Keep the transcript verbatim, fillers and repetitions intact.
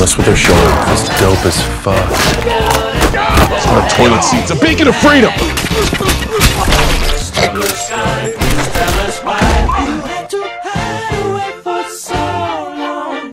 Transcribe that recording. mess with her shoulder. That's dope as fuck. It's not a toilet seat, it's a beacon of freedom!